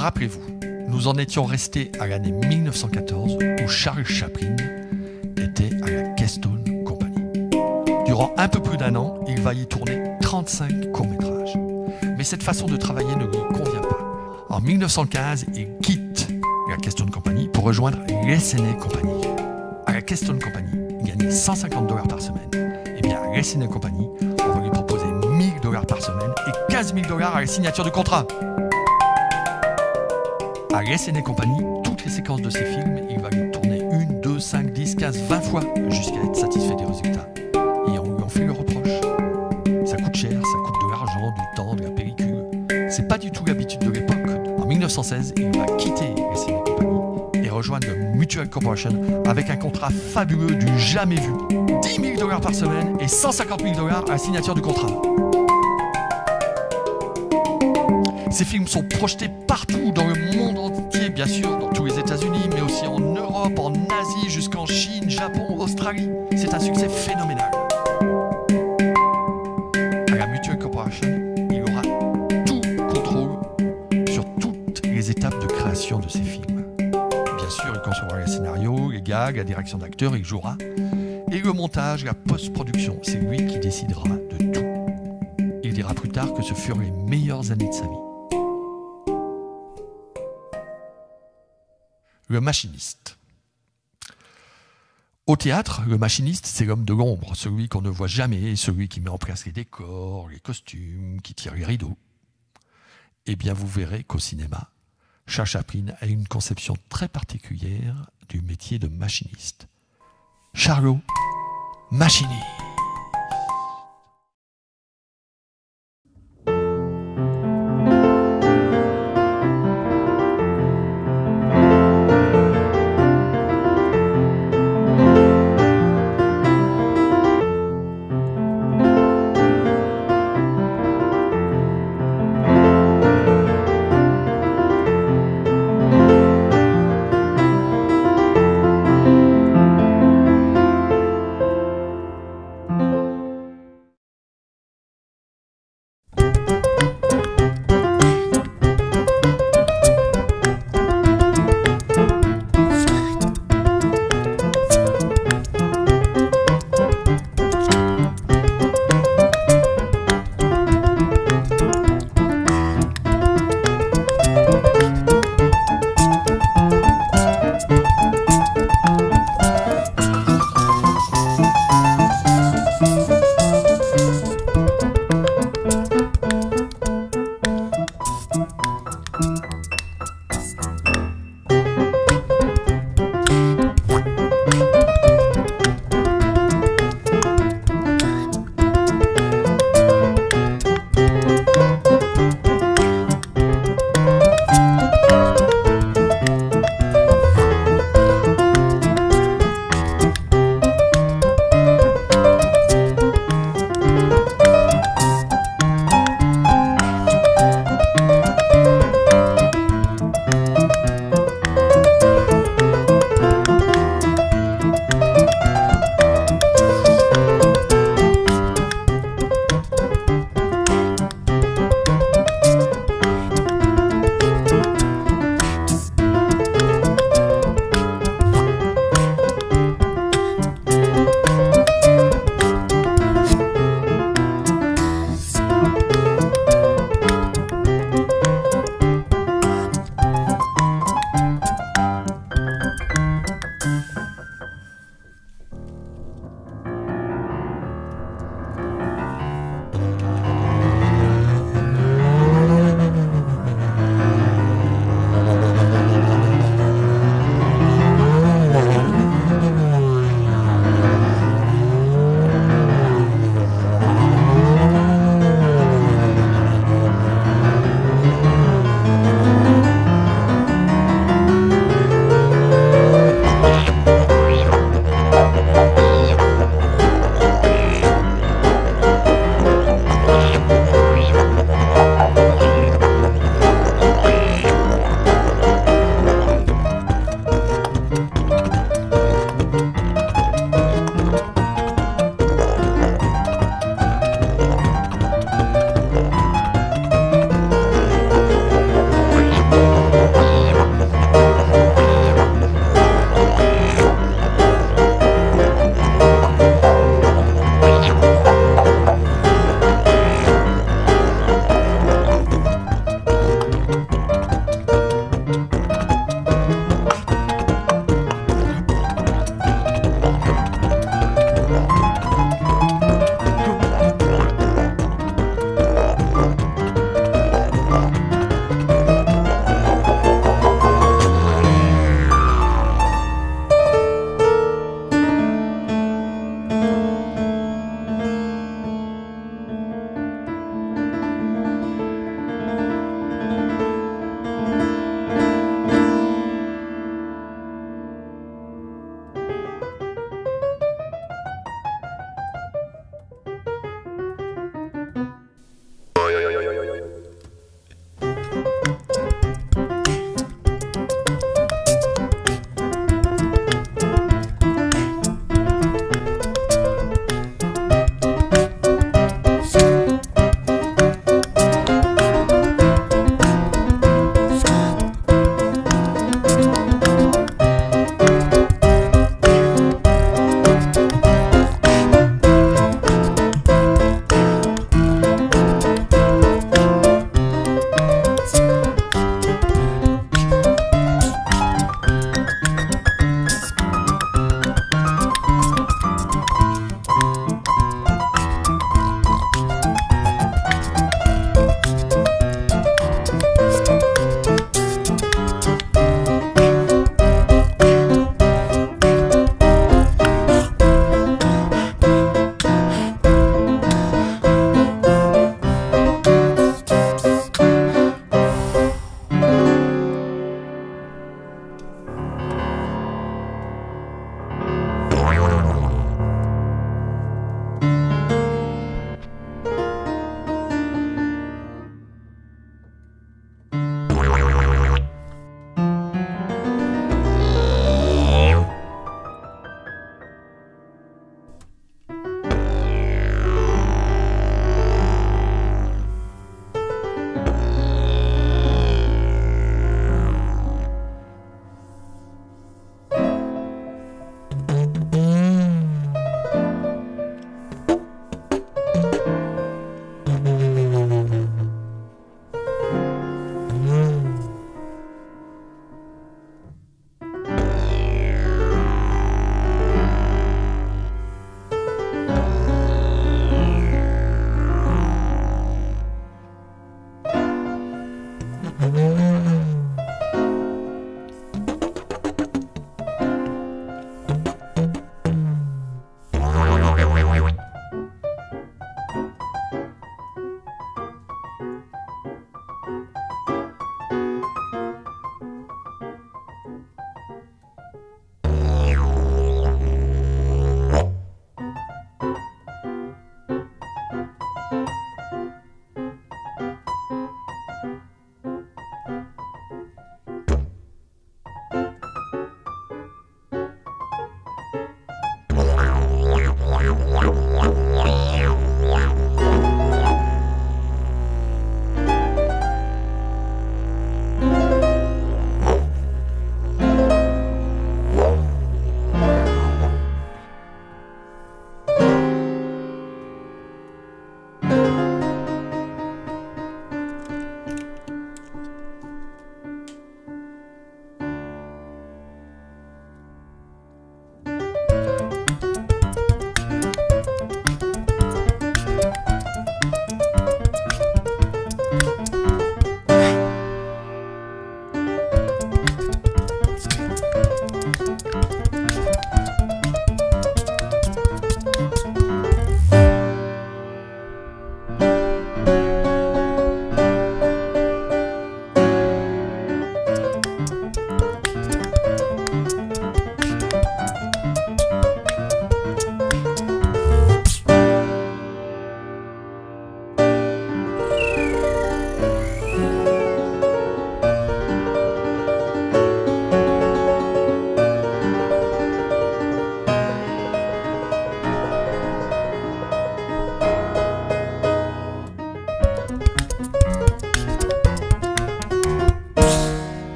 Rappelez-vous, nous en étions restés à l'année 1914 où Charles Chaplin était à la Keystone Company. Durant un peu plus d'un an, il va y tourner 35 courts-métrages. Mais cette façon de travailler ne lui convient pas. En 1915, il quitte la Keystone Company pour rejoindre l'Essanay Company. À la Keystone Company, il gagnait 150 $ par semaine. Et bien à l'Essanay Company, on va lui proposer 1000 $ par semaine et 15 000 $ à la signature du contrat. À l'Essanay Company, toutes les séquences de ses films, il va les tourner 1, 2, 5, 10, 15, 20 fois jusqu'à être satisfait des résultats. Et on lui en fait le reproche. Ça coûte cher, ça coûte de l'argent, du temps, de la pellicule. C'est pas du tout l'habitude de l'époque. En 1916, il va quitter l'Essanay Company et rejoindre le Mutual Corporation avec un contrat fabuleux du jamais vu. 10 000 $ par semaine et 150 000 $ à la signature du contrat. Ces films sont projetés partout dans le monde entier, bien sûr, dans tous les États-Unis, mais aussi en Europe, en Asie, jusqu'en Chine, Japon, Australie. C'est un succès phénoménal. À la Mutual Corporation, il aura tout contrôle sur toutes les étapes de création de ces films. Bien sûr, il concevra les scénarios, les gags, la direction d'acteurs, il jouera. Et le montage, la post-production, c'est lui qui décidera de tout. Il dira plus tard que ce furent les meilleures années de sa vie. Le machiniste. Au théâtre, le machiniste, c'est l'homme de l'ombre, celui qu'on ne voit jamais, celui qui met en place les décors, les costumes, qui tire les rideaux. Eh bien, vous verrez qu'au cinéma, Charles Chaplin a une conception très particulière du métier de machiniste. Charlot, machiniste.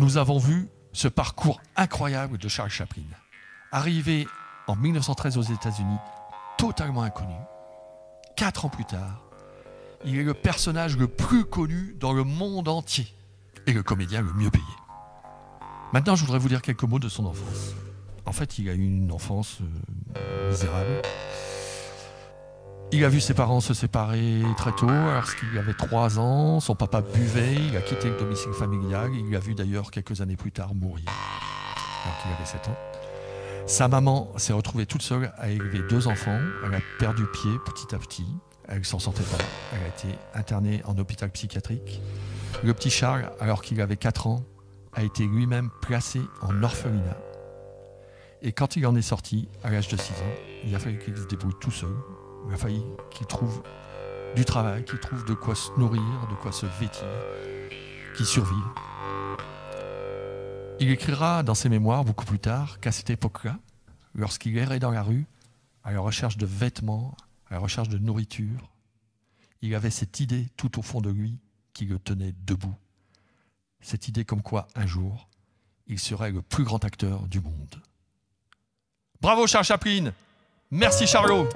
nous avons vu ce parcours incroyable de Charles Chaplin. Arrivé en 1913 aux États-Unis, totalement inconnu, 4 ans plus tard, il est le personnage le plus connu dans le monde entier et le comédien le mieux payé. Maintenant, je voudrais vous dire quelques mots de son enfance. En fait, il a eu une enfance misérable. Il a vu ses parents se séparer très tôt, alors qu'il avait 3 ans, son papa buvait, il a quitté le domicile familial, il l'a vu d'ailleurs quelques années plus tard mourir, alors qu'il avait 7 ans. Sa maman s'est retrouvée toute seule à élever 2 enfants, elle a perdu pied petit à petit, elle ne s'en sentait pas, elle a été internée en hôpital psychiatrique. Le petit Charles, alors qu'il avait 4 ans, a été lui-même placé en orphelinat. Et quand il en est sorti, à l'âge de 6 ans, il a fallu qu'il se débrouille tout seul. Il a fallu qu'il trouve du travail, qu'il trouve de quoi se nourrir, de quoi se vêtir, qu'il survive. Il écrira dans ses mémoires, beaucoup plus tard, qu'à cette époque-là, lorsqu'il errait dans la rue, à la recherche de vêtements, à la recherche de nourriture, il avait cette idée tout au fond de lui qui le tenait debout. Cette idée comme quoi, un jour, il serait le plus grand acteur du monde. Bravo Charles Chaplin! Merci Charlot!